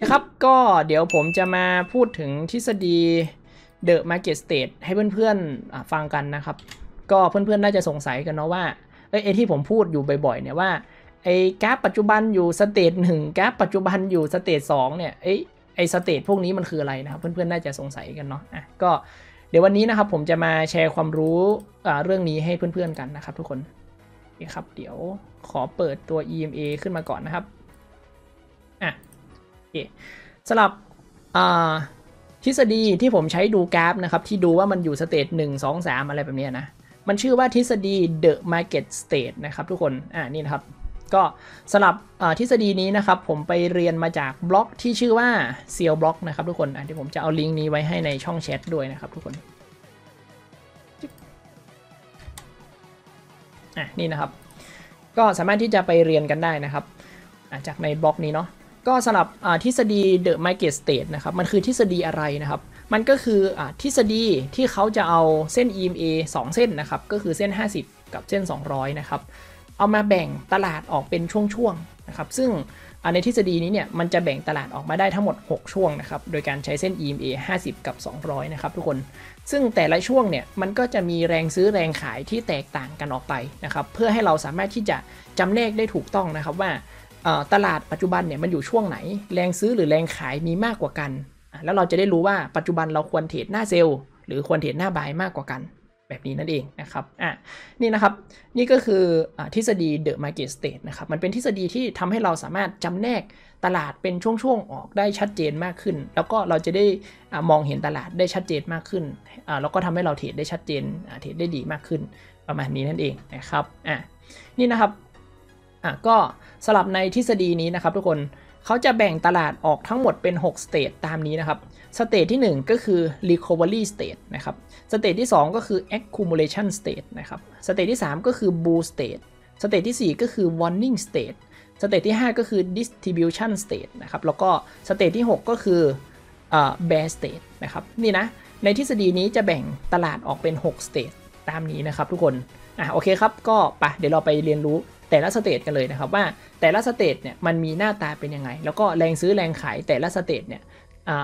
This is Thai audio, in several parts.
นะครับก็เดี๋ยวผมจะมาพูดถึงทฤษฎี The Market State ให้เพื่อนๆฟังกันนะครับก็เพื่อนๆน่าจะสงสัยกันเนาะว่าไอ้ที่ผมพูดอยู่บ่อยๆเนี่ยว่าไอ้กราฟปัจจุบันอยู่สเตจ1กราฟปัจจุบันอยู่สเตจ2เนี่ยไอ้สเตจพวกนี้มันคืออะไรนะครับเพื่อนๆน่าจะสงสัยกันเนาะก็เดี๋ยววันนี้นะครับผมจะมาแชร์ความรู้เรื่องนี้ให้เพื่อนๆกันนะครับทุกคนครับเดี๋ยวขอเปิดตัว EMA ขึ้นมาก่อนนะครับสำหรับทฤษฎีที่ผมใช้ดูกราฟนะครับที่ดูว่ามันอยู่สเตจ1 2 3อะไรแบบนี้นะมันชื่อว่าทฤษฎี The Market State นะครับทุกคนนี่นะครับก็สำหรับทฤษฎีนี้นะครับผมไปเรียนมาจากบล็อกที่ชื่อว่าเซียวบล็อกนะครับทุกคนเดี๋ยวผมจะเอาลิงก์นี้ไว้ให้ในช่องแชทด้วยนะครับทุกคนนี่นะครับก็สามารถที่จะไปเรียนกันได้นะครับจากในบล็อกนี้เนาะก็สำหรับทฤษฎี The Market State นะครับมันคือทฤษฎีอะไรนะครับมันก็คือทฤษฎีที่เขาจะเอาเส้น EMA 2 เส้นนะครับก็คือเส้น50กับเส้น200นะครับเอามาแบ่งตลาดออกเป็นช่วงๆนะครับซึ่งในทฤษฎีนี้เนี่ยมันจะแบ่งตลาดออกมาได้ทั้งหมด6ช่วงนะครับโดยการใช้เส้น EMA 50กับ200นะครับทุกคนซึ่งแต่ละช่วงเนี่ยมันก็จะมีแรงซื้อแรงขายที่แตกต่างกันออกไปนะครับเพื่อให้เราสามารถที่จะจำแนกได้ถูกต้องนะครับว่าตลาดปัจจุบันเนี่ยมันอยู่ช่วงไหนแรงซื้อหรือแรงขายมีมากกว่ากันแล้วเราจะได้รู้ว่าปัจจุบันเราควรเทรดหน้าเซลล์หรือควรเทรดหน้าบายมากกว่ากันแบบนี้นั่นเองนะครับนี่นะครับนี่ก็คือทฤษฎี The Market State นะครับมันเป็นทฤษฎีที่ทำให้เราสามารถจำแนกตลาดเป็นช่วงๆออกได้ชัดเจนมากขึ้นแล้วก็เราจะได้มองเห็นตลาดได้ชัดเจนมากขึ้นแล้วก็ทำให้เราเทรดได้ชัดเจนเทรดได้ดีมากขึ้นประมาณนี้นั่นเองนะครับนี่นะครับก็สลับในทฤษฎีนี้นะครับทุกคนเขาจะแบ่งตลาดออกทั้งหมดเป็น6สเตจตามนี้นะครับสเตจที่1ก็คือ recovery state นะครับสเตจที่2ก็คือ accumulation state นะครับสเตจที่3ก็คือ bull state สเตจที่4ก็คือ warning state สเตจที่5ก็คือ distribution state นะครับแล้วก็สเตจที่6ก็คือbear state นะครับนี่นะในทฤษฎีนี้จะแบ่งตลาดออกเป็น6สเตจตามนี้นะครับทุกคนโอเคครับก็ไปเดี๋ยวเราไปเรียนรู้แต่ละสเตจกันเลยนะครับว่าแต่ละสเตจเนี่ยมันมีหน้าตาเป็นยังไงแล้วก็แรงซื้อแรงขายแต่ละสเตจเนี่ย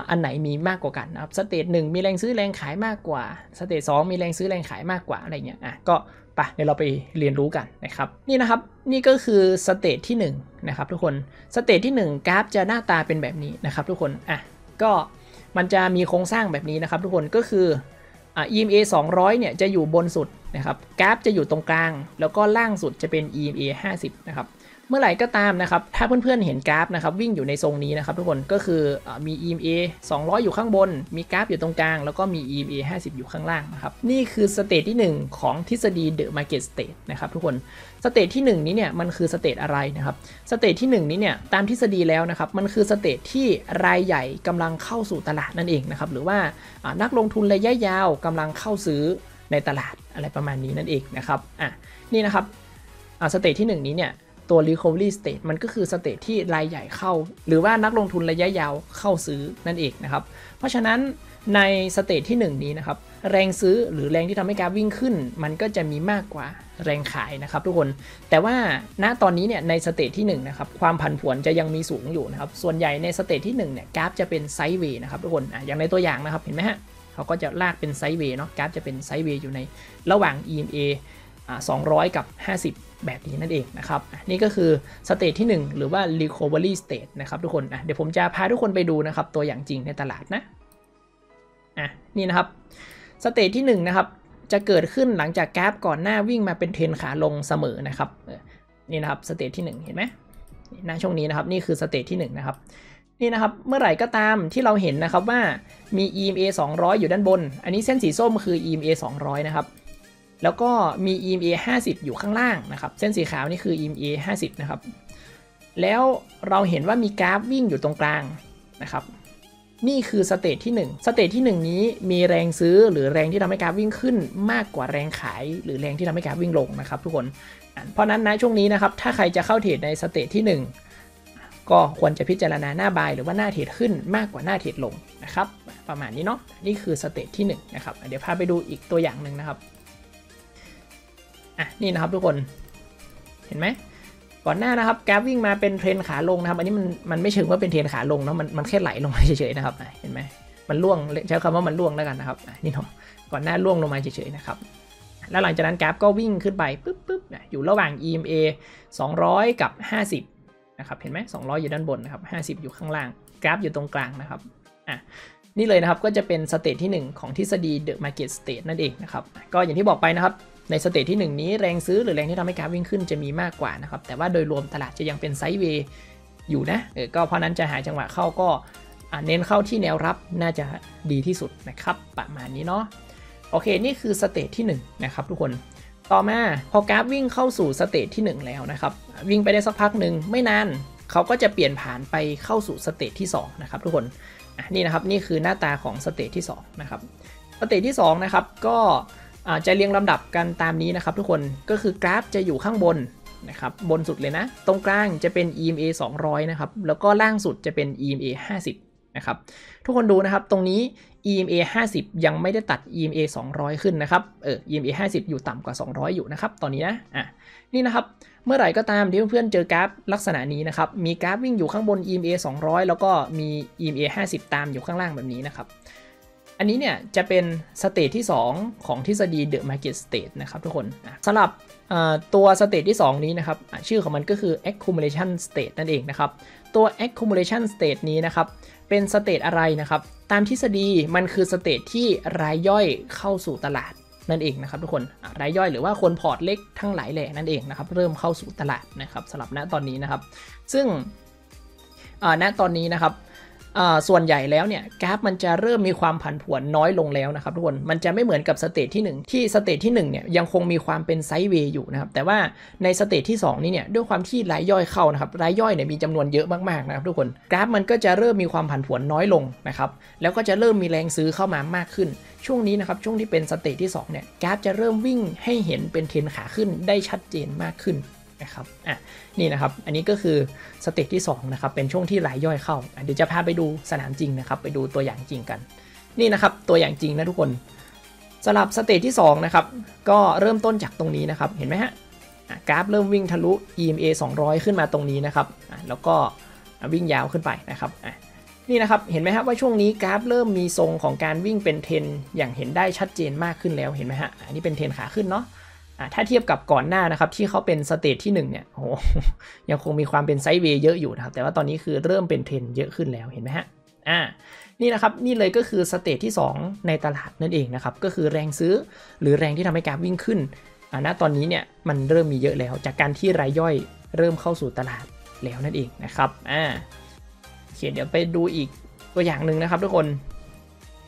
อันไหนมีมากกว่ากันนะครับสเตจ1มีแรงซื้อแรงขายมากกว่าสเตจ2มีแรงซื้อแรงขายมากกว่าอะไรเงี้ยก็ไปเดี๋ยวเราไปเรียนรู้กันนะครับนี่นะครับนี่ก็คือสเตจที่1นะครับทุกคนสเตจที่1กราฟจะหน้าตาเป็นแบบนี้นะครับทุกคนก็มันจะมีโครงสร้างแบบนี้นะครับทุกคนก็คือEMA 200เนี่ยจะอยู่บนสุดนะครับกราฟจะอยู่ตรงกลางแล้วก็ล่างสุดจะเป็น EMA 50นะครับเมื่อไหร่ก็ตามนะครับถ้าเพื่อนๆเห็นกราฟนะครับวิ่งอยู่ในทรงนี้นะครับทุกคนก็คือมี EMA 200อยู่ข้างบนมีกราฟอยู่ตรงกลางแล้วก็มี EMA 50อยู่ข้างล่างนะครับนี่คือสเตจที่1ของทฤษฎี The Market State นะครับทุกคนสเตจที่1นี้เนี่ยมันคือสเตจอะไรนะครับสเตจที่1นี้เนี่ยตามทฤษฎีแล้วนะครับมันคือสเตจที่รายใหญ่กำลังเข้าสู่ตลาดนั่นเองนะครับหรือว่านักลงทุนระยะยาวกำลังเข้าซื้อในตลาดอะไรประมาณนี้นั่นเองนะครับนี่นะครับสเตจที่1นี้เนี่ยตัว recovery state มันก็คือสเตจที่รายใหญ่เข้าหรือว่านักลงทุนระยะยาวเข้าซื้อนั่นเองนะครับเพราะฉะนั้นในสเตจที่1นี้นะครับแรงซื้อหรือแรงที่ทำให้กราฟวิ่งขึ้นมันก็จะมีมากกว่าแรงขายนะครับทุกคนแต่ว่าณตอนนี้เนี่ยในสเตจที่1นะครับความผันผวนจะยังมีสูงอยู่นะครับส่วนใหญ่ในสเตจที่1เนี่ยกราฟจะเป็นไซด์เวย์นะครับทุกคนอย่างในตัวอย่างนะครับเห็นไหมฮะเขาก็จะลากเป็นไซด์เวย์เนาะกราฟจะเป็นไซด์เวย์อยู่ในระหว่าง EMA 200กับ50แบบนี้นั่นเองนะครับนี่ก็คือสเตจที่1หรือว่า recovery state นะครับทุกคนเดี๋ยวผมจะพาทุกคนไปดูนะครับตัวอย่างจริงในตลาดนะนี่นะครับสเตจที่1นะครับจะเกิดขึ้นหลังจากกราฟก่อนหน้าวิ่งมาเป็นเทรนขาลงเสมอนะครับนี่นะครับสเตจที่1เห็นไหมณช่วงนี้นะครับนี่คือสเตจที่1นะครับนี่นะครับเมื่อไหร่ก็ตามที่เราเห็นนะครับว่ามี EMA 200อยู่ด้านบนอันนี้เส้นสีส้มคือ EMA 200นะครับแล้วก็มี EMA 50อยู่ข้างล่างนะครับเส้นสีขาวนี่คือ EMA 50นะครับแล้วเราเห็นว่ามีกราฟวิ่งอยู่ตรงกลางนะครับนี่คือสเตจที่1สเตจที่1นี้มีแรงซื้อหรือแรงที่ทำให้กราฟวิ่งขึ้นมากกว่าแรงขายหรือแรงที่ทำให้กราฟวิ่งลงนะครับทุกคนเพราะนั้นนะช่วงนี้นะครับถ้าใครจะเข้าเทรดในสเตจที่1ก็ควรจะพิจารณาหน้าบายหรือว่าหน้าเทรดขึ้นมากกว่าหน้าเทรดลงนะครับประมาณนี้เนาะนี่คือสเตจที่1นะครับเดี๋ยวพาไปดูอีกตัวอย่างหนึ่งนะครับนี่นะครับทุกคนเห็นไหม ก่อนหน้านะครับกราฟวิ่งมาเป็นเทรนขาลงนะครับอันนี้มันไม่เชิงว่าเป็นเทรนขาลงเนาะมันแค่ไหลลงมาเฉยๆนะครับเห็นไหมมันล่วงใช้คำว่ามันล่วงแล้วกันนะครับนี่เนาะก่อนหน้าล่วงลงมาเฉยๆนะครับแล้วหลังจากนั้นกราฟก็วิ่งขึ้นไปปึ๊บอยู่ระหว่าง EMA 200 กับ 50 นะครับเห็นไหม200 อยู่ด้านบนนะครับ50 อยู่ข้างล่างกราฟอยู่ตรงกลางนะครับนี่เลยนะครับก็จะเป็นสเตจที่1ของทฤษฎี The Market State นั่นเองนะครับก็อย่างที่บอกไปนะครับในสเตจที่1นี้แรงซื้อหรือแรงที่ทำให้กราฟวิ่งขึ้นจะมีมากกว่านะครับแต่ว่าโดยรวมตลาดจะยังเป็นไซด์เวย์อยู่นะก็เพราะนั้นจะหาจังหวะเข้าก็เน้นเข้าที่แนวรับน่าจะดีที่สุดนะครับประมาณนี้เนาะโอเคนี่คือสเตจที่1นะครับทุกคนต่อมาพอกราฟวิ่งเข้าสู่สเตจที่1แล้วนะครับวิ่งไปได้สักพักหนึ่งไม่นานเขาก็จะเปลี่ยนผ่านไปเข้าสู่สเตจที่2นะครับทุกคนนี่นะครับนี่คือหน้าตาของสเตจที่2นะครับสเตจที่2นะครับก็จะเรียงลำดับกันตามนี้นะครับทุกคนก็คือกราฟจะอยู่ข้างบนนะครับบนสุดเลยนะตรงกลางจะเป็น EMA 200 นะครับแล้วก็ล่างสุดจะเป็น EMA 50 นะครับทุกคนดูนะครับตรงนี้ EMA 50 ยังไม่ได้ตัด EMA 200 ขึ้นนะครับEMA 50 อยู่ต่ำกว่า200อยู่นะครับตอนนี้นะนี่นะครับเมื่อไหร่ก็ตามที่เพื่อนๆเจอกราฟลักษณะนี้นะครับมีกราฟวิ่งอยู่ข้างบน EMA 200 แล้วก็มี EMA 50 ตามอยู่ข้างล่างแบบนี้นะครับอันนี้เนี่ยจะเป็นสเตจที่2ของทฤษฎี The Market State นะครับทุกคนสำหรับตัวสเตจที่2นี้นะครับชื่อของมันก็คือ accumulation state นั่นเองนะครับตัว accumulation state นี้นะครับเป็นสเตจอะไรนะครับตามทฤษฎีมันคือสเตจที่รายย่อยเข้าสู่ตลาดนั่นเองนะครับทุกคนรายย่อยหรือว่าคนพอร์ตเล็กทั้งหลายแหล่นั่นเองนะครับเริ่มเข้าสู่ตลาดนะครับสำหรับณตอนนี้นะครับซึ่งณตอนนี้นะครับส่วนใหญ่แล้วเนี่ยกราฟมันจะเริ่มมีความผันผวนน้อยลงแล้วนะครับทุกคนมันจะไม่เหมือนกับสเตจที่1ที่สเตจที่1เนี่ยยังคงมีความเป็นไซด์เวย์อยู่นะครับแต่ว่าในสเตจที่2นี้เนี่ยด้วยความที่รายย่อยเข้านะครับรายย่อยเนี่ยมีจำนวนเยอะมากๆนะครับทุกคนกราฟมันก็จะเริ่มมีความผันผวนน้อยลงนะครับแล้วก็จะเริ่มมีแรงซื้อเข้ามามากขึ้นช่วงนี้นะครับช่วงที่เป็นสเตจที่2เนี่ยกราฟจะเริ่มวิ่งให้เห็นเป็นเทรนขาขึ้นได้ชัดเจนมากขึ้นนะครับนี่นะครับอันนี้ก็คือสเตจที่2นะครับเป็นช่วงที่รายย่อยเข้าเดี๋ยวจะพาไปดูสนามจริงนะครับไปดูตัวอย่างจริงกันนี่นะครับตัวอย่างจริงนะทุกคนสำหรับสเตจที่2นะครับก็เริ่มต้นจากตรงนี้นะครับเห็นไหมฮะกราฟเริ่มวิ่งทะลุ EMA 200 ขึ้นมาตรงนี้นะครับแล้วก็วิ่งยาวขึ้นไปนะครับนี่นะครับเห็นไหมครับว่าช่วงนี้กราฟเริ่มมีทรงของการวิ่งเป็นเทรนอย่างเห็นได้ชัดเจนมากขึ้นแล้วเห็นไหมฮะอันนี้เป็นเทรนขาขึ้นเนาะถ้าเทียบกับก่อนหน้านะครับที่เขาเป็นสเตจที่1เนี่ยโอ้ยังคงมีความเป็นไซด์เวย์เยอะอยู่นะครับแต่ว่าตอนนี้คือเริ่มเป็นเทรนเยอะขึ้นแล้วเห็นไหมฮะนี่นะครับนี่เลยก็คือสเตจที่2ในตลาดนั่นเองนะครับก็คือแรงซื้อหรือแรงที่ทำให้กราฟวิ่งขึ้นณตอนนี้เนี่ยมันเริ่มมีเยอะแล้วจากการที่รายย่อยเริ่มเข้าสู่ตลาดแล้วนั่นเองนะครับเขียนเดี๋ยวไปดูอีกตัวอย่างหนึ่งนะครับทุกคน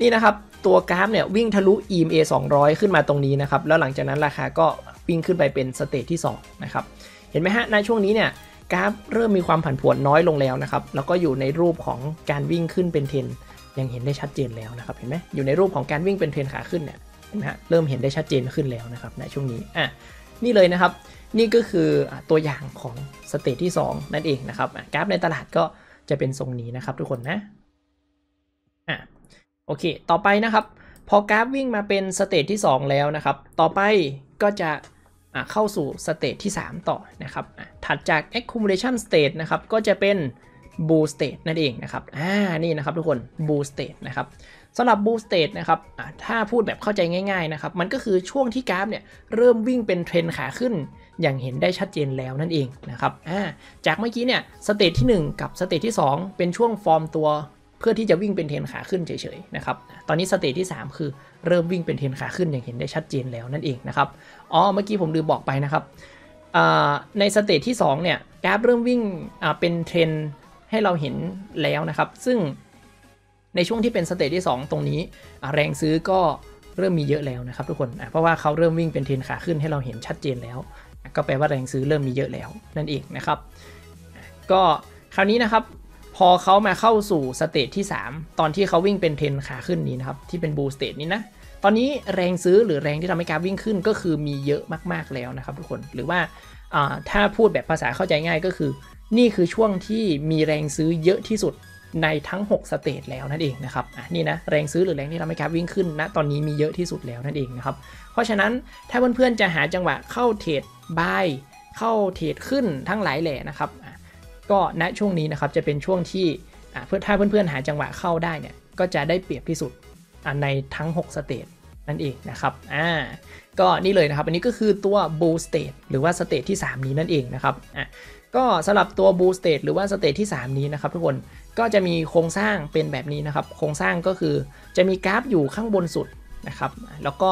นี่นะครับตัวกราฟเนี่ยวิ่งทะลุ EMA 200 ขึ้นมาตรงนี้นะครับแล้วหลังจากนั้นราคาก็วิ่งขึ้นไปเป็นสเตจที่2นะครับเห็นไหมฮะในช่วงนี้เนี่ยกราฟเริ่มมีความผันผวนน้อยลงแล้วนะครับแล้วก็อยู่ในรูปของการวิ่งขึ้นเป็นเทรนยังเห็นได้ชัดเจนแล้วนะครับเห็นไหมอยู่ในรูปของการวิ่งเป็นเทรนขาขึ้นเนี่ยเห็นไหมฮะเริ่มเห็นได้ชัดเจนขึ้นแล้วนะครับในช่วงนี้นี่เลยนะครับนี่ก็คือตัวอย่างของสเตจที่2นั่นเองนะครับกราฟในตลาดก็จะเป็นทรงนี้นะครับทุกคนนะโอเคต่อไปนะครับพอกราฟวิ่งมาเป็นสเตจที่2แล้วนะครับต่อไปก็จะเข้าสู่สเตจที่3ต่อนะครับถัดจาก accumulation state นะครับก็จะเป็น bull state นั่นเองนะครับนี่นะครับทุกคน bull state นะครับสำหรับ bull state นะครับถ้าพูดแบบเข้าใจง่ายๆนะครับมันก็คือช่วงที่กราฟเนี่ยเริ่มวิ่งเป็นเทรนขาขึ้นอย่างเห็นได้ชัดเจนแล้วนั่นเองนะครับจากเมื่อกี้เนี่ยสเตจที่1กับสเตจที่2เป็นช่วงฟอร์มตัวเพื่อที่จะวิ่งเป็นเทรนขาขึ้นเฉยๆนะครับตอนนี้สเตจที่3คือเริ่มวิ่งเป็นเทรนขาขึ้นอย่างเห็นได้ชัดเจนแล้วนั่นเองนะครับเมื่อกี้ผมลืมบอกไปนะครับในสเตจที่2เนี่ยกราฟเริ่มวิ่งเป็นเทรนให้เราเห็นแล้วนะครับซึ่งในช่วงที่เป็นสเตจที่2ตรงนี้แรงซื้อก็เริ่มมีเยอะแล้วนะครับทุกคนเพราะว่าเขาเริ่มวิ่งเป็นเทรนขาขึ้นให้เราเห็นชัดเจนแล้วก็แปลว่าแรงซื้อเริ่มมีเยอะแล้วนั่นเองนะครับก็คราวนี้นะครับพอเขามาเข้าสู่สเตจที่3ตอนที่เขาวิ่งเป็นเทรนขาขึ้นนี้นะครับที่เป็นบูลสเตจนี้นะตอนนี้แรงซื้อหรือแรงที่ทำให้กราฟวิ่งขึ้นก็คือมีเยอะมากๆแล้วนะครับทุกคนหรือว่าถ้าพูดแบบภาษาเข้าใจง่ายก็คือนี่คือช่วงที่มีแรงซื้อเยอะที่สุดในทั้ง6สเตจแล้วนั่นเองนะครับนี่นะแรงซื้อหรือแรงที่ทำให้กราฟวิ่งขึ้นณตอนนี้มีเยอะที่สุดแล้วนั่นเองนะครับเพราะฉะนั้นถ้าเพื่อนๆจะหาจังหวะเข้าเทรดบาย เข้าเทรดขึ้นทั้งหลายแหล่นะครับก็ณช่วงนี้นะครับจะเป็นช่วงที่ถ้าเพื่อนๆหาจังหวะเข้าได้เนี่ยก็จะได้เปรียบที่สุดในทั้ง6สเตทนั่นเองนะครับก็นี่เลยนะครับอันนี้ก็คือตัว bull state หรือว่าสเตทที่3นี้นั่นเองนะครับก็สำหรับตัว bull state หรือว่าสเตทที่3นี้นะครับทุกคนก็จะมีโครงสร้างเป็นแบบนี้นะครับโครงสร้างก็คือจะมีกราฟอยู่ข้างบนสุดนะครับแล้วก็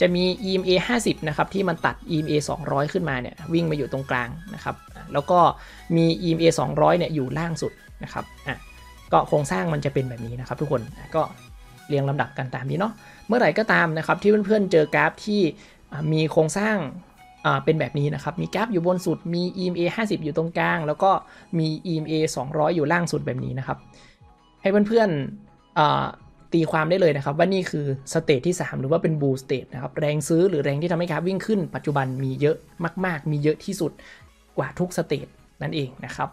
จะมี EMA50 นะครับที่มันตัด EMA200 ขึ้นมาเนี่ยวิ่งมาอยู่ตรงกลางนะครับแล้วก็มี EMA200 เนี่ยอยู่ล่างสุดนะครับก็โครงสร้างมันจะเป็นแบบนี้นะครับทุกคนก็เรียงลำดับกันตามนี้เนาะเมื่อไหร่ก็ตามนะครับที่เพื่อนๆเจอกราฟที่มีโครงสร้างเป็นแบบนี้นะครับมีกราฟอยู่บนสุดมี EMA50 อยู่ตรงกลางแล้วก็มี EMA200 อยู่ล่างสุดแบบนี้นะครับให้เพื่อนๆตีความได้เลยนะครับว่านี่คือสเตทที่3หรือว่าเป็น bull state นะครับแรงซื้อหรือแรงที่ทำให้กราฟวิ่งขึ้นปัจจุบันมีเยอะมากๆมีเยอะที่สุดกว่าทุกสเตทนั่นเองนะครับ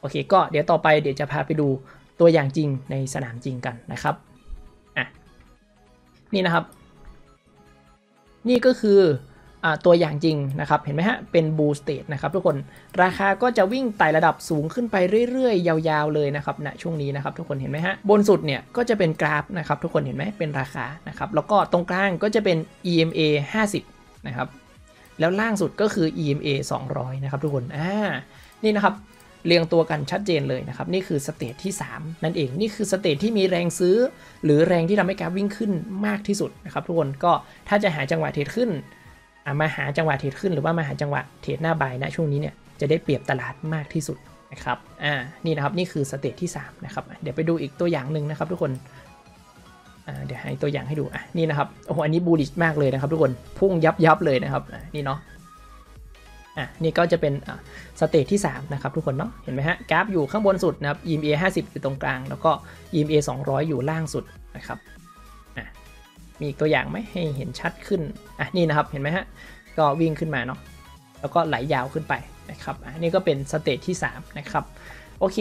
โอเคก็เดี๋ยวต่อไปเดี๋ยวจะพาไปดูตัวอย่างจริงในสนามจริงกันนะครับนี่นะครับนี่ก็คือตัวอย่างจริงนะครับเห็นไหมฮะเป็น bull state นะครับทุกคนราคาก็จะวิ่งไต่ระดับสูงขึ้นไปเรื่อยๆยาวๆเลยนะครับณช่วงนี้นะครับทุกคนเห็นไหมฮะบนสุดเนี่ยก็จะเป็นกราฟนะครับทุกคนเห็นไหมเป็นราคานะครับแล้วก็ตรงกลางก็จะเป็น EMA 50 นะครับแล้วล่างสุดก็คือ EMA 200 นะครับทุกคนนี่นะครับเรียงตัวกันชัดเจนเลยนะครับนี่คือสเตทที่3นั่นเองนี่คือสเตทที่มีแรงซื้อหรือแรงที่ทำให้กราฟวิ่งขึ้นมากที่สุดนะครับทุกคนก็ถ้าจะหาจังหวะเทรดขึ้นมาหาจังหวะเทรดขึ้นหรือว่ามาหาจังหวะเทรดหน้าบายนะช่วงนี้เนี่ยจะได้เปรียบตลาดมากที่สุดนะครับนี่นะครับนี่คือสเตทที่3นะครับเดี๋ยวไปดูอีกตัวอย่างหนึ่งนะครับทุกคนเดี๋ยวให้ตัวอย่างให้ดูนี่นะครับโอ้โหอันนี้บูลลิชมากเลยนะครับทุกคนพุ่งยับเลยนะครับนี่เนาะนี่ก็จะเป็นสเตจที่3นะครับทุกคนเนาะเห็นไหมฮะกราฟอยู่ข้างบนสุดนะครับ EMA 50 อยู่ตรงกลางแล้วก็ EMA 200 อยู่ล่างสุดนะครับมีอีกตัวอย่างไหมให้เห็นชัดขึ้นนี่นะครับเห็นไหมฮะก็วิ่งขึ้นมาเนาะแล้วก็ไหลยาวขึ้นไปนะครับนี่ก็เป็นสเตจที่3นะครับโอเค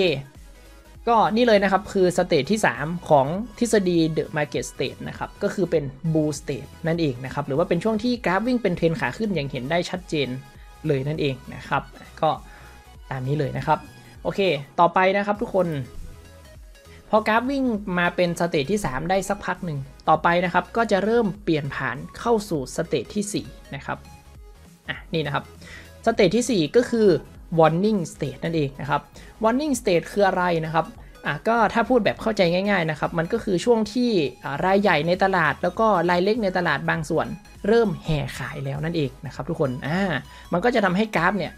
ก็นี่เลยนะครับคือสเตจที่3ของทฤษฎี The Market State นะครับก็คือเป็น Bull State นั่นเองนะครับหรือว่าเป็นช่วงที่กราฟวิ่งเป็นเทรนขาขึ้นอย่างเห็นได้ชัดเจนเลยนั่นเองนะครับก็ตามนี้เลยนะครับโอเคต่อไปนะครับทุกคนพอกราฟวิ่งมาเป็นสเตจที่3ได้สักพักหนึ่งต่อไปนะครับก็จะเริ่มเปลี่ยนผ่านเข้าสู่สเตจที่4นะครับนี่นะครับสเตจที่4ก็คือ warning state นั่นเองนะครับ warning state คืออะไรนะครับก็ถ้าพูดแบบเข้าใจง่ายๆนะครับมันก็คือช่วงที่รายใหญ่ในตลาดแล้วก็รายเล็กในตลาดบางส่วนเริ่มแห่ขายแล้วนั่นเองนะครับทุกคนมันก็จะทำให้กราฟเนี่ย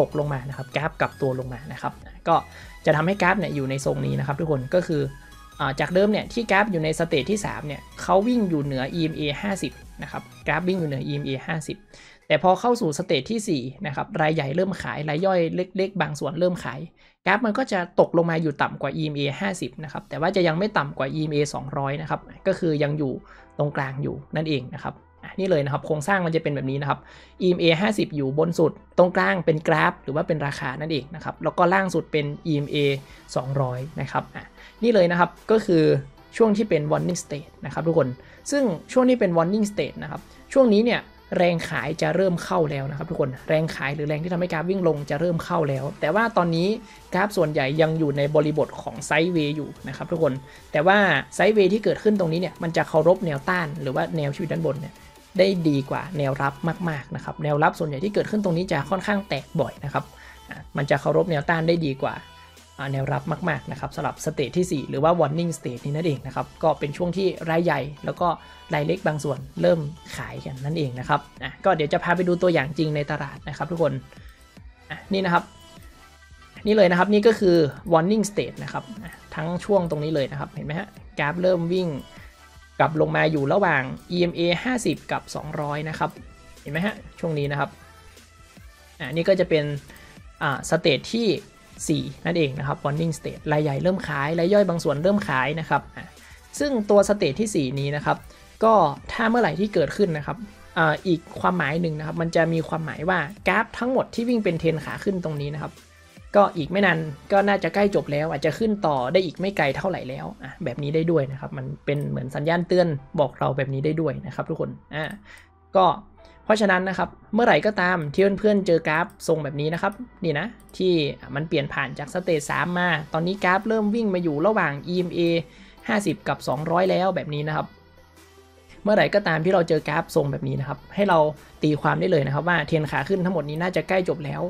ตกลงมานะครับกราฟกลับตัวลงมานะครับก็จะทำให้กราฟเนี่ยอยู่ในทรงนี้นะครับทุกคนก็คือจากเดิมเนี่ยที่กราฟอยู่ในสเตจที่3เนี่ยเขาวิ่งอยู่เหนือ EMA 50 นะครับกราฟวิ่งอยู่เหนือ EMA 50 แต่พอเข้าสู่สเตจที่4นะครับรายใหญ่เริ่มขายรายย่อยเล็กๆบางส่วนเริ่มขายกราฟมันก็จะตกลงมาอยู่ต่ำกว่า EMA 50 นะครับแต่ว่าจะยังไม่ต่ำกว่า EMA 200 นะครับก็คือยังอยู่ตรงกลางอยู่นั่นเองนะครับนี่เลยนะครับโครงสร้างมันจะเป็นแบบนี้นะครับ EMA 50 อยู่บนสุดตรงกลางเป็นกราฟหรือว่าเป็นราคานั่นเองนะครับแล้วก็ล่างสุดเป็น EMA 200 นะครับนี่เลยนะครับก็คือช่วงที่เป็น warning state นะครับทุกคนซึ่งช่วงที่เป็น warning state นะครับช่วงนี้เนี่ยแรงขายจะเริ่มเข้าแล้วนะครับทุกคนแรงขายหรือแรงที่ทำให้กราฟวิ่งลงจะเริ่มเข้าแล้วแต่ว่าตอนนี้กราฟส่วนใหญ่ยังอยู่ในบริบทของไซด์เวย์อยู่นะครับทุกคนแต่ว่าไซด์เวย์ที่เกิดขึ้นตรงนี้เนี่ยมันจะเคารพแนวต้านหรือว่าแนวชีวิตด้านบนเนี่ยได้ดีกว่าแนวรับมากๆนะครับแนวรับส่วนใหญ่ที่เกิดขึ้นตรงนี้จะค่อนข้างแตกบ่อยนะครับมันจะเคารพแนวต้านได้ดีกว่าแนวรับมากๆนะครับสำหรับสเตจที่4หรือว่า warning state นี้นั่นเองนะครับก็เป็นช่วงที่รายใหญ่แล้วก็รายเล็กบางส่วนเริ่มขายกันนั่นเองนะครับก็เดี๋ยวจะพาไปดูตัวอย่างจริงในตลาดนะครับทุกคนนี่นะครับนี่เลยนะครับนี่ก็คือ warning state นะครับทั้งช่วงตรงนี้เลยนะครับเห็นไหมฮะกราฟเริ่มวิ่งกลับลงมาอยู่ระหว่าง EMA 50 กับ 200 นะครับเห็นไหมฮะช่วงนี้นะครับนี่ก็จะเป็นสเตจที่4นั่นเองนะครับ warning state รายใหญ่เริ่มขายรายย่อยบางส่วนเริ่มขายนะครับซึ่งตัวสเตจที่4นี้นะครับก็ถ้าเมื่อไหร่ที่เกิดขึ้นนะครับอีกความหมายหนึ่งนะครับมันจะมีความหมายว่ากราฟทั้งหมดที่วิ่งเป็นเทรนขาขึ้นตรงนี้นะครับก็อีกไม่นานก็น่าจะใกล้จบแล้วอาจจะขึ้นต่อได้อีกไม่ไกลเท่าไหร่แล้วแบบนี้ได้ด้วยนะครับมันเป็นเหมือนสัญญาณเตือนบอกเราแบบนี้ได้ด้วยนะครับทุกคนก็ เพราะฉะนั้นนะครับเมื่อไหร่ก็ตามที่เพื่อนๆเจอกราฟทรงแบบนี้นะครับนี่นะที่มันเปลี่ยนผ่านจากสเตจ3มาตอนนี้กราฟเริ่มวิ่งมาอยู่ระหว่าง EMA 50 กับ 200 แล้วแบบนี้นะครับเมื่อไหร่ก็ตามที่เราเจอกราฟทรงแบบนี้นะครับให้เราตีความได้เลยนะครับว่าเทรนขาขึ้นทั้งหมดนี้น่าจะใกล้จบแล้ว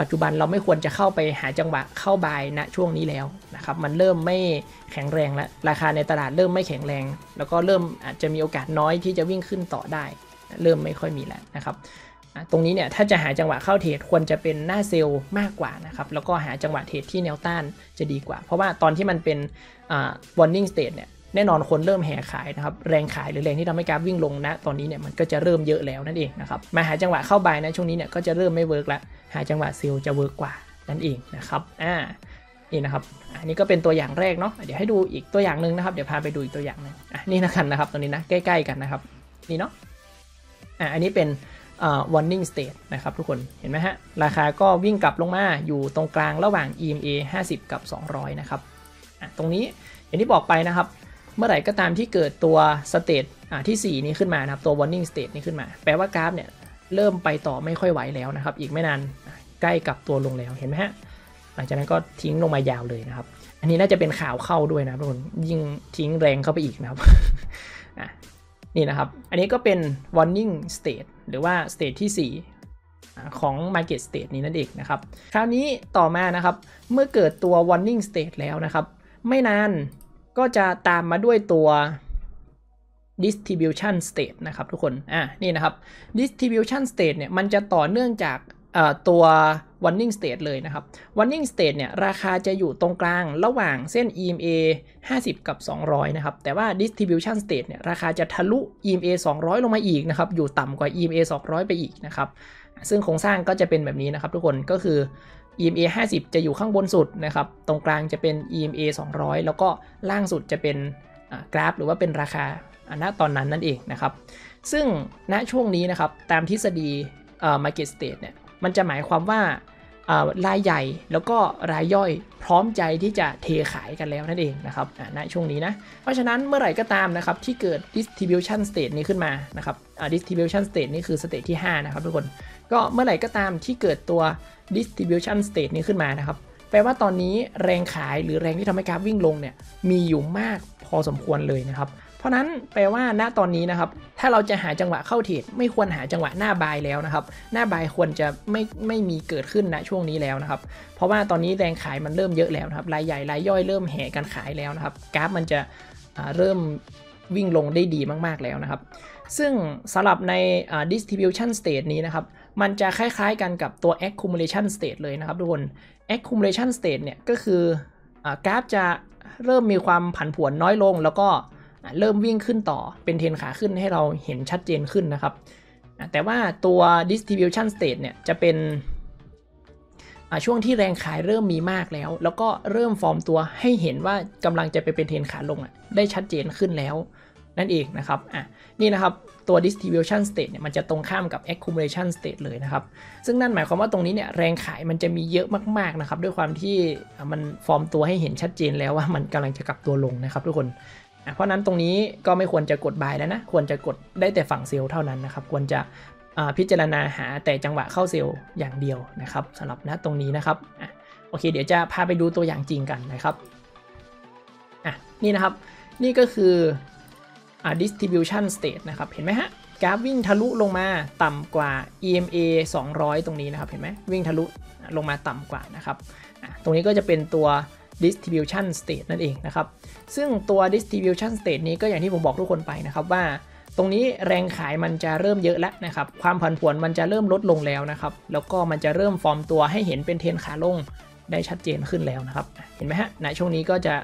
ปัจจุบันเราไม่ควรจะเข้าไปหาจังหวะเข้าบายณช่วงนี้แล้วนะครับมันเริ่มไม่แข็งแรงแล้วราคาในตลาดเริ่มไม่แข็งแรงแล้วก็เริ่มอาจจะมีโอกาสน้อยที่จะวิ่งขึ้นต่อได้เริ่มไม่ค่อยมีแล้วนะครับตรงนี้เนี่ยถ้าจะหาจังหวะเข้าเทรดควรจะเป็นหน้าเซลล์มากกว่านะครับแล้วก็หาจังหวะเทรดที่แนวต้านจะดีกว่าเพราะว่าตอนที่มันเป็น warning state เนี่ยแน่นอนคนเริ่มแห่ขายนะครับแรงขายหรือแรงที่ทำให้กราฟวิ่งลงนะตอนนี้เนี่ยมันก็จะเริ่มเยอะแล้วนั่นเองนะครับมาหาจังหวะเข้าบายนะช่วงนี้เนี่ยก็จะเริ่มไม่เวิร์กแล้วหาจังหวะเซลล์จะเวิร์กกว่านั่นเองนะครับนี่นะครับอันนี้ก็เป็นตัวอย่างแรกเนาะเดี๋ยวให้ดูอีกตัวอย่างหนึ่งนะครับเดี๋ยวพาไปดูอีกตัวอย่างหนึ่งนี่นะครับตัวนี้นะใกล้ๆกันนะครับนี่เนาะอันนี้เป็นwarning state นะครับทุกคนเห็นไหมฮะราคาก็วิ่งกลับลงมาอยู่ตรงกลางระหว่าง EMA 50 กับ 200 นะครับตรงนี้อย่างที่บอกไปนะครับเมื่อไหร่ก็ตามที่เกิดตัวสเตจที่4นี้ขึ้นมานะครับตัว warning state นี้ขึ้นมาแปลว่ากราฟเนี่ยเริ่มไปต่อไม่ค่อยไหวแล้วนะครับอีกไม่นานใกล้กับตัวลงแล้วเห็นไหมฮะหลังจากนั้นก็ทิ้งลงมายาวเลยนะครับอันนี้น่าจะเป็นข่าวเข้าด้วยนะทุกคนยิ่งทิ้งแรงเข้าไปอีกนะครับ นี่นะครับอันนี้ก็เป็น warning state หรือว่า state ที่4ของ market state นี้นั่นเองนะครับคราวนี้ต่อมานะครับเมื่อเกิดตัว warning state แล้วนะครับไม่นานก็จะตามมาด้วยตัว distribution state นะครับทุกคนนี่นะครับ distribution state เนี่ยมันจะต่อเนื่องจากตัว warning state เลยนะครับ warning state เนี่ยราคาจะอยู่ตรงกลางระหว่างเส้น EMA 50 กับ 200 นะครับแต่ว่า distribution state เนี่ยราคาจะทะลุ EMA 200 ลงมาอีกนะครับอยู่ต่ำกว่า EMA 200 ไปอีกนะครับซึ่งโครงสร้างก็จะเป็นแบบนี้นะครับทุกคนก็คือ EMA 50 จะอยู่ข้างบนสุดนะครับตรงกลางจะเป็น EMA 200 แล้วก็ล่างสุดจะเป็นกราฟหรือว่าเป็นราคาณตอนนั้นนั่นเองนะครับซึ่งณช่วงนี้นะครับตามทฤษฎี market state เนี่ยมันจะหมายความว่ารายใหญ่แล้วก็รายย่อยพร้อมใจที่จะเทขายกันแล้วนั่นเองนะครับณช่วงนี้นะเพราะฉะนั้นเมื่อไหร่ก็ตามนะครับที่เกิด distribution state นี้ขึ้นมานะครับdistribution state นี้คือ state ที่5นะครับทุกคนก็เมื่อไหร่ก็ตามที่เกิดตัว distribution state นี้ขึ้นมานะครับแปลว่าตอนนี้แรงขายหรือแรงที่ทำให้กราฟวิ่งลงเนี่ยมีอยู่มากพอสมควรเลยนะครับเพราะนั้นแปลว่าณตอนนี้นะครับถ้าเราจะหาจังหวะเข้าเทรดไม่ควรหาจังหวะหน้าบายแล้วนะครับหน้าบายควรจะไม่มีเกิดขึ้นณช่วงนี้แล้วนะครับเพราะว่าตอนนี้แรงขายมันเริ่มเยอะแล้วนะครับรายใหญ่รายย่อยเริ่มแห่กันขายแล้วนะครับกราฟมันจะเริ่มวิ่งลงได้ดีมากๆแล้วนะครับซึ่งสำหรับใน distribution state นี้นะครับมันจะคล้ายๆกันกับตัว accumulation state เลยนะครับทุกคน accumulation state เนี่ยก็คือกราฟจะเริ่มมีความผันผวนน้อยลงแล้วก็เริ่มวิ่งขึ้นต่อเป็นเทรนขาขึ้นให้เราเห็นชัดเจนขึ้นนะครับแต่ว่าตัว distribution state เนี่ยจะเป็นช่วงที่แรงขายเริ่มมีมากแล้วแล้วก็เริ่มฟอร์มตัวให้เห็นว่ากำลังจะไปเป็นเทรนขาลงได้ชัดเจนขึ้นแล้วนั่นเองนะครับนี่นะครับตัว distribution state เนี่ยมันจะตรงข้ามกับ accumulation state เลยนะครับซึ่งนั่นหมายความว่าตรงนี้เนี่ยแรงขายมันจะมีเยอะมากๆนะครับด้วยความที่มันฟอร์มตัวให้เห็นชัดเจนแล้วว่ามันกำลังจะกลับตัวลงนะครับทุกคนเพราะนั้นตรงนี้ก็ไม่ควรจะกดบายแล้วนะควรจะกดได้แต่ฝั่งเซลล์เท่านั้นนะครับควรจะพิจารณาหาแต่จังหวะเข้าเซลล์อย่างเดียวนะครับสำหรับณตรงนี้นะครับโอเคเดี๋ยวจะพาไปดูตัวอย่างจริงกันนะครับนี่นะครับนี่ก็คือ distribution state นะครับเห็นไหมฮะกราฟวิ่งทะลุลงมาต่ำกว่า EMA 200 ตรงนี้นะครับเห็นไหมวิ่งทะลุลงมาต่ำกว่านะครับตรงนี้ก็จะเป็นตัวdistribution state นั่นเองนะครับซึ่งตัว distribution state นี้ก็อย่างที่ผมบอกทุกคนไปนะครับว่าตรงนี้แรงขายมันจะเริ่มเยอะแล้วนะครับความผันผวนมันจะเริ่มลดลงแล้วนะครับแล้วก็มันจะเริ่มฟอร์มตัวให้เห็นเป็นเทรนขาลงได้ชัดเจนขึ้นแล้วนะครับเห็นไหมฮะณช่วงนี้ก็จะ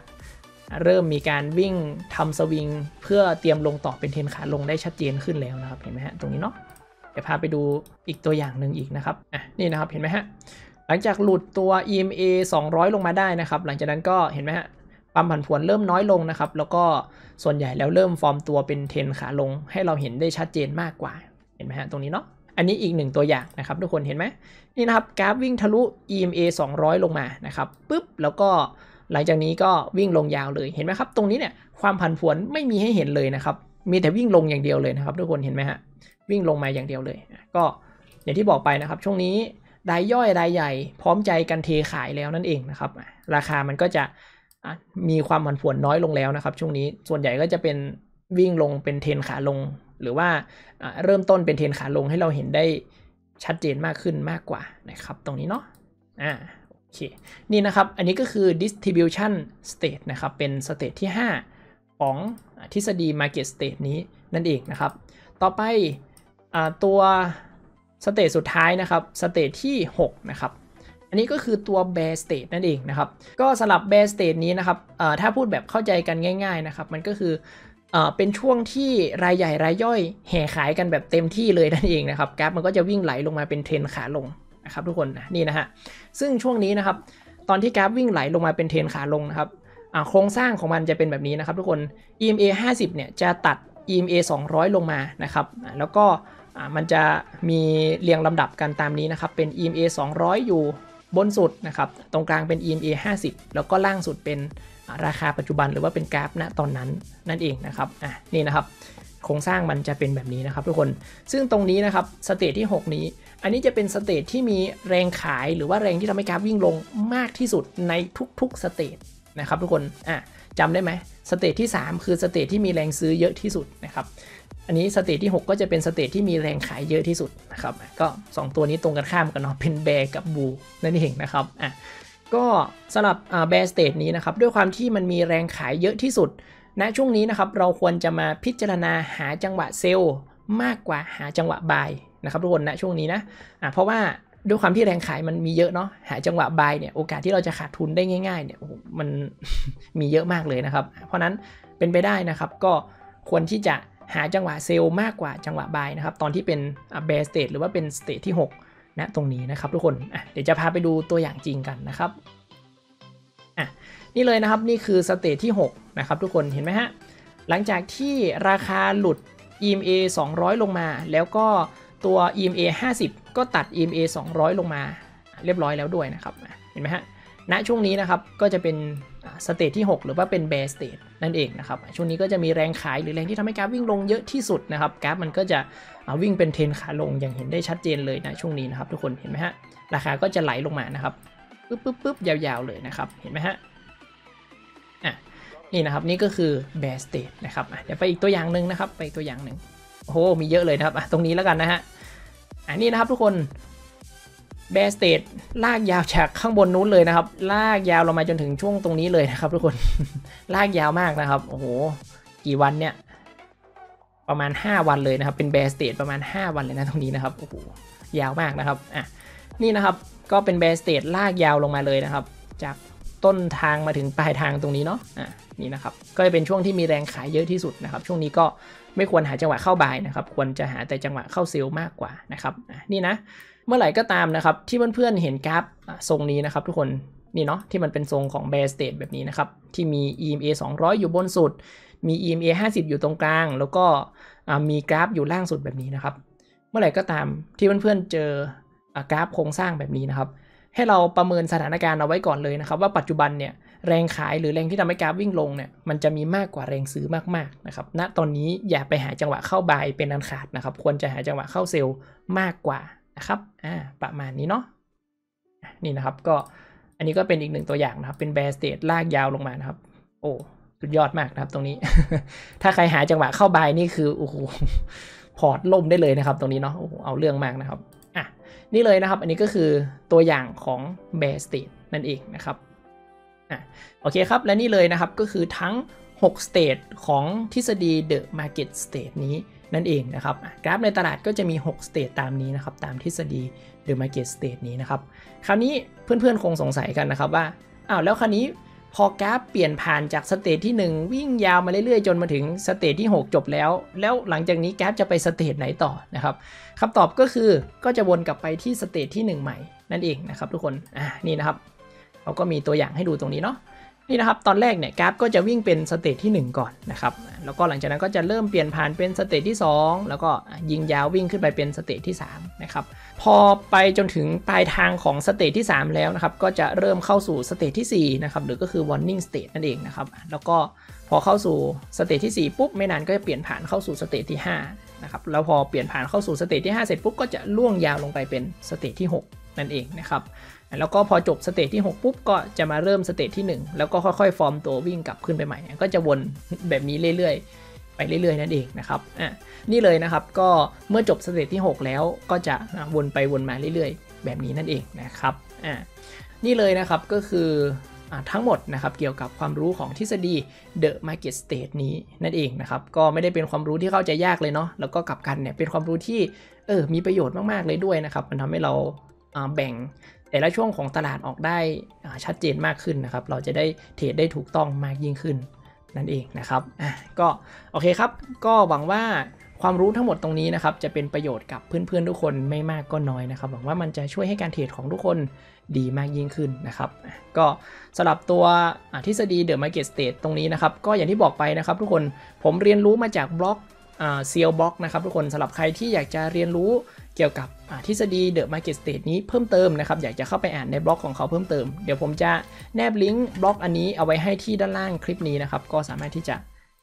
เริ่มมีการวิ่งทำสวิงเพื่อเตรียมลงต่อเป็นเทรนขาลงได้ชัดเจนขึ้นแล้วนะครับเห็นไหมฮะตรงนี้เนาะเดี๋ยวพาไปดูอีกตัวอย่างหนึ่งอีกนะครับนี่นะครับเห็นไหมฮะหลังจากหลุดตัว EMA 200 ลงมาได้นะครับหลังจากนั้นก็เห็นไหมฮะความผันผวนเริ่มน้อยลงนะครับแล้วก็ส่วนใหญ่แล้วเริ่มฟอร์มตัวเป็นเทรนขาลงให้เราเห็นได้ชัดเจนมากกว่าเห็นไหมฮะตรงนี้เนาะอันนี้อีกหนึ่งตัวอย่างนะครับทุกคนเห็นไหมนี่นะครับกราฟวิ่งทะลุ EMA 200 ลงมานะครับปุ๊บแล้วก็หลังจากนี้ก็วิ่งลงยาวเลยเห็นไหมครับตรงนี้เนี่ยความผันผวนไม่มีให้เห็นเลยนะครับ มีแต่วิ่งลงอย่างเดียวเลยนะครับทุกคนเห็นไหมฮะวิ่งลงมาอย่างเดียวเลยก็อย่างที่บอกไปนะครับช่วงนี้รายย่อยรายใหญ่พร้อมใจกันเทขายแล้วนั่นเองนะครับราคามันก็จะมีความผันผวนน้อยลงแล้วนะครับช่วงนี้ส่วนใหญ่ก็จะเป็นวิ่งลงเป็นเทรนขาลงหรือว่าเริ่มต้นเป็นเทรนขาลงให้เราเห็นได้ชัดเจนมากขึ้นมากกว่านะครับตรงนี้เนาะโอเคนี่นะครับอันนี้ก็คือ distribution state นะครับเป็น state ที่5ของทฤษฎี market state นี้นั่นเองนะครับต่อไปตัวสเตจสุดท้ายนะครับสเตจที่6นะครับอันนี้ก็คือตัว bear state นั่นเองนะครับก็สำหรับ bear state นี้นะครับถ้าพูดแบบเข้าใจกันง่ายๆนะครับมันก็คือเป็นช่วงที่รายใหญ่รายย่อยแห่ขายกันแบบเต็มที่เลยนั่นเองนะครับกราฟมันก็จะวิ่งไหลลงมาเป็นเทรนขาลงนะครับทุกคนนี่นะฮะซึ่งช่วงนี้นะครับตอนที่กราฟวิ่งไหลลงมาเป็นเทรนขาลงนะครับโครงสร้างของมันจะเป็นแบบนี้นะครับทุกคน EMA50 เนี่ยจะตัด EMA200 ลงมานะครับแล้วก็มันจะมีเรียงลำดับกันตามนี้นะครับเป็น EMA200 อยู่บนสุดนะครับตรงกลางเป็น EMA50 แล้วก็ล่างสุดเป็นราคาปัจจุบันหรือว่าเป็นกราฟณตอนนั้นนั่นเองนะครับนี่นะครับโครงสร้างมันจะเป็นแบบนี้นะครับทุกคนซึ่งตรงนี้นะครับสเตจที่6นี้อันนี้จะเป็นสเตจที่มีแรงขายหรือว่าแรงที่ทำให้กราฟวิ่งลงมากที่สุดในทุกๆสเตจนะครับทุกคนจำได้ไหมสเตจที่3คือสเตจที่มีแรงซื้อเยอะที่สุดนะครับอันนี้สเตจที่6ก็จะเป็นสเตจที่มีแรงขายเยอะที่สุดนะครับก็2ตัวนี้ตรงกันข้ามกันเนาะเป็นแบร์กับบูนั่นเองนะครับก็สำหรับแบร์สเตจนี้นะครับด้วยความที่มันมีแรงขายเยอะที่สุดณช่วงนี้นะครับเราควรจะมาพิจารณาหาจังหวะเซลล์มากกว่าหาจังหวะบายนะครับทุกคนณช่วงนี้นะเพราะว่าด้วยความที่แรงขายมันมีเยอะเนาะหาจังหวะบายเนี่ยโอกาสที่เราจะขาดทุนได้ง่ายๆเนี่ยมันมีเยอะมากเลยนะครับเพราะนั้นเป็นไปได้นะครับก็ควรที่จะหาจังหวะเซลล์มากกว่าจังหวะบายนะครับตอนที่เป็น bear state หรือว่าเป็น state ที่6นะตรงนี้นะครับทุกคนเดี๋ยวจะพาไปดูตัวอย่างจริงกันนะครับนี่เลยนะครับนี่คือ state ที่6นะครับทุกคนเห็นไหมฮะหลังจากที่ราคาหลุด EMA 200 ลงมาแล้วก็ตัว EMA 50 ก็ตัด EMA 200 ลงมาเรียบร้อยแล้วด้วยนะครับเห็นไหมฮะณช่วงนี้นะครับก็จะเป็นสเตจที่6หรือว่าเป็น bear state นั่นเองนะครับช่วงนี้ก็จะมีแรงขายหรือแรงที่ทำให้กราฟวิ่งลงเยอะที่สุดนะครับกราฟมันก็จะวิ่งเป็นเทรนขาลงอย่างเห็นได้ชัดเจนเลยนะช่วงนี้นะครับทุกคนเห็นไหมฮะราคาก็จะไหลลงมานะครับปึ๊บยาวๆเลยนะครับเห็นไหมฮะนี่นะครับนี่ก็คือ bear state นะครับเดี๋ยวไปอีกตัวอย่างหนึ่งนะครับไปตัวอย่างหนึ่งโอ้โหมีเยอะเลยนะครับตรงนี้แล้วกันนะฮะนี่นะครับทุกคนbear state ลากยาวจากข้างบนนู้นเลยนะครับลากยาวลงมาจนถึงช่วงตรงนี้เลยนะครับทุกคน ลากยาวมากนะครับโอ้โหกี่วันเนี่ยประมาณ5วันเลยนะครับเป็น bear state ประมาณ5วันเลยนะตรงนี้นะครับโอ้โหยาวมากนะครับนี่นะครับก็เป็น bear state ลากยาวลงมาเลยนะครับจากต้นทางมาถึงปลายทางตรงนี้เนาะนี่นะครับก็จะเป็นช่วงที่มีแรงขายเยอะที่สุดนะครับช่วงนี้ก็ไม่ควรหาจังหวะเข้าบายนะครับควรจะหาแต่จังหวะเข้าเซลล์มากกว่านะครับนี่นะเมื่อไหร่ก็ตามนะครับที่เพื่อนๆเห็นกราฟทรงนี้นะครับทุกคนนี่เนาะที่มันเป็นทรงของ bear state แบบนี้นะครับที่มี EMA 200 อยู่บนสุดมี EMA 50 อยู่ตรงกลางแล้วก็มีกราฟอยู่ล่างสุดแบบนี้นะครับเมื่อไหร่ก็ตามที่เพื่อนๆเจอกราฟโครงสร้างแบบนี้นะครับให้เราประเมินสถานการณ์เอาไว้ก่อนเลยนะครับว่าปัจจุบันเนี่ยแรงขายหรือแรงที่ทำให้กราฟวิ่งลงเนี่ยมันจะมีมากกว่าแรงซื้อมากๆนะครับณตอนนี้อย่าไปหาจังหวะเข้าบายเป็นอันขาดนะครับควรจะหาจังหวะเข้าเซลล์มากกว่านะครับประมาณนี้เนาะนี่นะครับก็อันนี้ก็เป็นอีกหนึ่งตัวอย่างนะครับเป็น bear state ลากยาวลงมานะครับโอ้สุดยอดมากนะครับตรงนี้ ถ้าใครหาจังหวะเข้าบายนี่คือโอ้โหพอร์ตล่มได้เลยนะครับตรงนี้เนาะโอ้โหเอาเรื่องมากนะครับนี่เลยนะครับอันนี้ก็คือตัวอย่างของ bear state นั่นเองนะครับโอเคครับและนี่เลยนะครับก็คือทั้ง6 state ของทฤษฎี The Market State นี้นั่นเองนะครับกราฟในตลาดก็จะมี6 state ตามนี้นะครับตามทฤษฎี The Market State นี้นะครับคราวนี้เพื่อนๆคงสงสัยกันนะครับว่าอ้าวแล้วคราวนี้พอกราฟเปลี่ยนผ่านจากสเตจที่1วิ่งยาวมาเรื่อยๆจนมาถึงสเตจที่6จบแล้วหลังจากนี้กราฟจะไปสเตจไหนต่อนะครับคำตอบก็คือก็จะวนกลับไปที่สเตจที่1ใหม่นั่นเองนะครับทุกคนนี่นะครับเราก็มีตัวอย่างให้ดูตรงนี้เนาะ นี่นะครับตอนแรกเนี่ยกราฟก็จะวิ่งเป็นสเตจที่1ก่อนนะครับแล้วก็หลังจากนั้นก็จะเริ่มเปลี่ยนผ่านเป็นสเตจที่2แล้วก็ยิงยาววิ่งขึ้นไปเป็นสเตจที่3นะครับพอไปจนถึงปลายทางของสเตจที่3แล้วนะครับก็จะเริ่มเข้าสู่สเตจที่4นะครับหรือก็คือ warning state นั่นเองนะครับแล้วก็พอเข้าสู่สเตจที่4ปุ๊บไม่นานก็จะเปลี่ยนผ่านเข้าสู่สเตจที่5นะครับแล้วพอเปลี่ยนผ่านเข้าสู่สเตจที่5เสร็จปุ๊บก็จะล่วงยาวลงไปเป็นสเตจที่6นั่นเองนะครับแล้วก็พอจบสเตจที่6ปุ๊บก็จะมาเริ่มสเตจที่1แล้วก็ค่อยๆฟอร์มตัววิ่งกลับขึ้นไปใหม่ก็จะวนแบบนี้เรื่อยๆไปเรื่อยๆนั่นเองนะครับนี่เลยนะครับก็เมื่อจบสเตจที่6แล้วก็จะวนไปวนมาเรื่อยๆแบบนี้นั่นเองนะครับนี่เลยนะครับก็คือทั้งหมดนะครับเกี่ยวกับความรู้ของทฤษฎี The Market State นี้นั่นเองนะครับก็ไม่ได้เป็นความรู้ที่เข้าใจยากเลยเนาะแล้วก็กลับกันเนี่ยเป็นความรู้ที่มีประโยชน์มากๆเลยด้วยนะครับมันทำให้เราแบ่งแต่ละช่วงของตลาดออกได้ชัดเจนมากขึ้นนะครับเราจะได้เทรดได้ถูกต้องมากยิ่งขึ้นนั่นเองนะครับก็โอเคครับก็หวังว่าความรู้ทั้งหมดตรงนี้นะครับจะเป็นประโยชน์กับเพื่อนๆทุกคนไม่มากก็น้อยนะครับหวังว่ามันจะช่วยให้การเทรดของทุกคนดีมากยิ่งขึ้นนะครับก็สำหรับตัวทฤษฎี The Market State ตรงนี้นะครับก็อย่างที่บอกไปนะครับทุกคนผมเรียนรู้มาจากบล็อกSeal Block นะครับทุกคนสำหรับใครที่อยากจะเรียนรู้เกี่ยวกับทฤษฎี The Market State นี้เพิ่มเติมนะครับอยากจะเข้าไปอ่านในบล็อกของเขาเพิ่มเติมเดี๋ยวผมจะแนบลิงก์บล็อกอันนี้เอาไว้ให้ที่ด้านล่างคลิปนี้นะครับก็สามารถที่จะ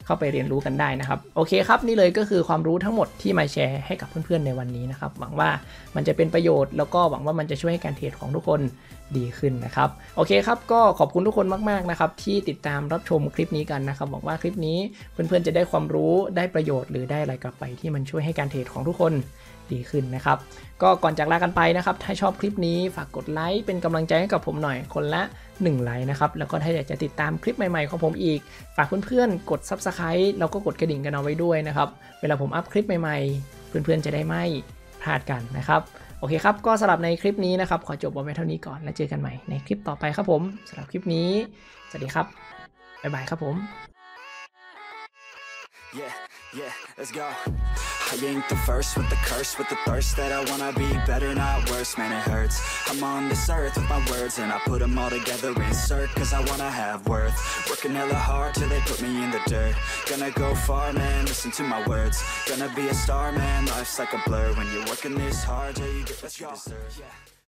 เข้าไปเรียนรู้กันได้นะครับโอเคครับนี่เลยก็คือความรู้ทั้งหมดที่มาแชร์ให้กับเพื่อนๆในวันนี้นะครับหวังว่ามันจะเป็นประโยชน์แล้วก็หวังว่ามันจะช่วยให้การเทรดของทุกคนดีขึ้นนะครับโอเคครับก็ขอบคุณทุกคนมากๆนะครับที่ติดตามรับชมคลิปนี้กันนะครับหวังว่าคลิปนี้เพื่อนๆจะได้ความรู้ได้ประโยชน์หรือได้อะไรกลับไปที่มันช่วยให้การเทรดของทุกคนดีขึ้นนะครับก็ก่อนจากลากันไปนะครับถ้าชอบคลิปนี้ฝากกดไลค์เป็นกำลังใจให้กับผมหน่อยคนละ1ไลค์นะครับแล้วก็ถ้าอยากจะติดตามคลิปใหม่ๆของผมอีกฝากเพื่อนๆกด Subscribe แล้วก็กดกระดิ่งกันเอาไว้ด้วยนะครับเวลาผมอัพคลิปใหม่ๆเพื่อนๆจะได้ไม่พลาดกันนะครับโอเคครับก็สำหรับในคลิปนี้นะครับขอจบไว้เท่านี้ก่อนแล้วเจอกันใหม่ในคลิปต่อไปครับผมสำหรับคลิปนี้สวัสดีครับบ๊ายบายครับผม Yeah, let's go. I ain't the first with the curse, with the thirst that I wanna be better, not worse, man it hurts. I'm on this earth with my words and I put them all together, insert, cause I wanna have worth. Working hella hard till they put me in the dirt. Gonna go far, man, listen to my words. Gonna be a star, man, life's like a blur. When you're working this hard, yeah, you get what you deserve. Yeah.